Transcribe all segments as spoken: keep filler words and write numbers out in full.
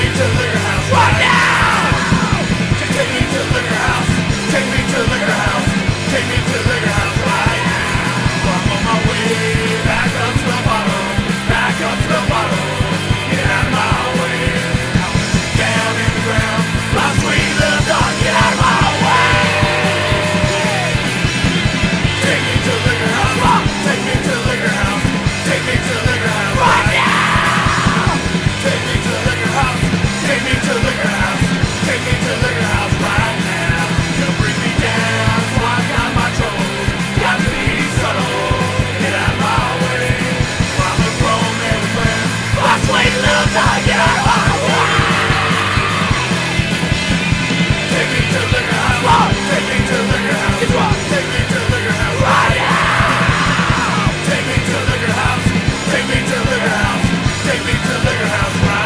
me to the liquor house right now. Just take me to the liquor house. Take me to the liquor house. Take me to the liquor house right now. I'm on my way back up to the bottle. Back up to the bottle. Get out of my way. Down in the ground. My sweet little dog. Get out of my way. Take me to the liquor house. Take me to the liquor house. Take me to the liquor house right now. Take me to the liquor house. Take me to the liquor house. Take me to the liquor house right now. Don't bring me down, so I got my troubles. Got to be subtle. Get out my way. I'm a grown man with friends. My sweet little dog, get out of my way. Take me to the liquor house. Take me to the liquor house. Take me to the liquor house right now. Take me to the liquor house. Take me to the liquor house. Take me to the liquor house right now.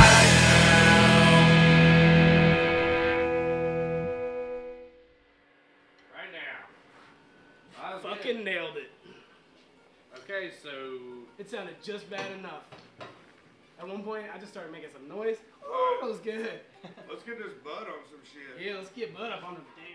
Fucking nailed it. Okay, so it sounded just bad enough. At one point, I just started making some noise. Oh, that was good. Let's get this bud on some shit. Yeah, let's get bud up on the damn.